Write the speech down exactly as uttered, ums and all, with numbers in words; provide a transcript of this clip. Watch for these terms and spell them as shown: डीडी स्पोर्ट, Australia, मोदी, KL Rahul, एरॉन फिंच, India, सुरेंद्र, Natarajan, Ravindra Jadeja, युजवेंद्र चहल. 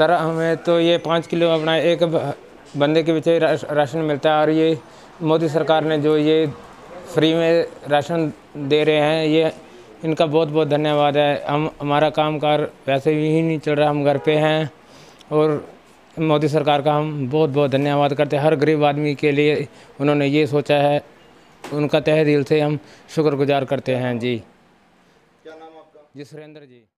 Sir हमें तो ये पाँच किलो अपना एक बंदे के पीछे राशन मिलता है और ये मोदी सरकार ने जो ये फ्री में राशन दे रहे हैं ये इनका बहुत बहुत धन्यवाद है। हम हमारा कामकाज वैसे भी ही नहीं चल रहा, हम घर पे हैं और मोदी सरकार का हम बहुत बहुत धन्यवाद करते हैं। हर गरीब आदमी के लिए उन्होंने ये सोचा है, उनका तहे दिल से हम शुक्रगुजार करते हैं। जी, क्या नाम आपका? जी सुरेंद्र जी।